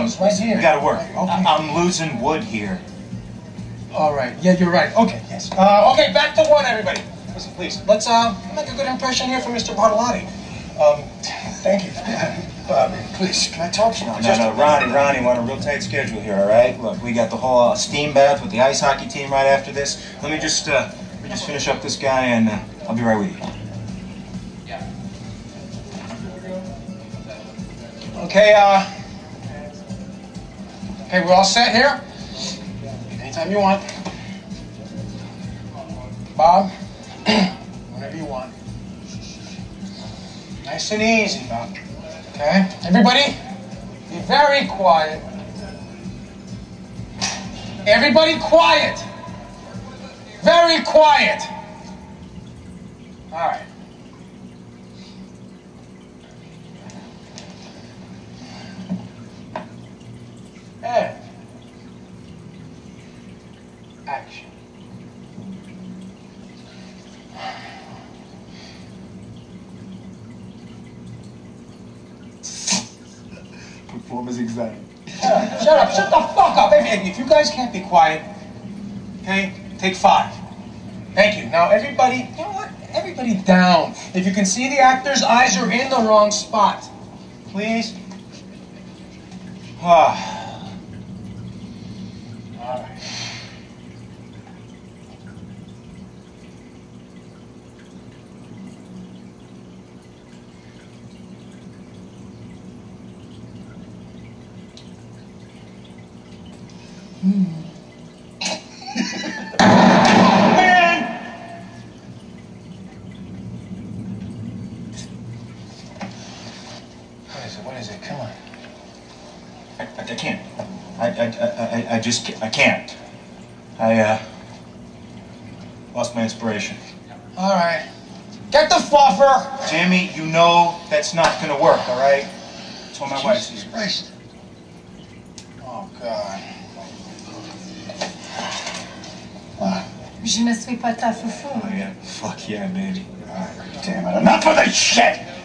goes. Where's here? You gotta work. Okay. I'm losing wood here. All right. Yeah, you're right. Okay. Yes. Okay, back to one, everybody. Listen, please. Let's make a good impression here for Mr. Bartolotti. Thank you. Please, can I talk to you? No, Ronnie, we're on a real tight schedule here, all right? Look, we got the whole steam bath with the ice hockey team right after this. Let me just finish up this guy, and I'll be right with you. Okay, okay, we're all set here? Anytime you want. Bob, whenever you want. Nice and easy, Bob. Okay, everybody, be very quiet. Everybody quiet. Very quiet. All right. And action. Performance anxiety. Shut up. Shut the fuck up. If you guys can't be quiet, okay, take five. Thank you. Now, everybody, you know what? Everybody down. If you can see the actor's eyes are in the wrong spot, please. Ah. All right. Man! What is it? Come on. I can't. I just can't. I lost my inspiration. All right. Get the fluffer! Jimmy, you know that's not gonna work, all right? That's what my wife says. Jesus Christ. Oh, God. Je ne suis pas ta foufou. Oh, yeah. Fuck yeah, baby. All right. Damn it. Enough of this shit!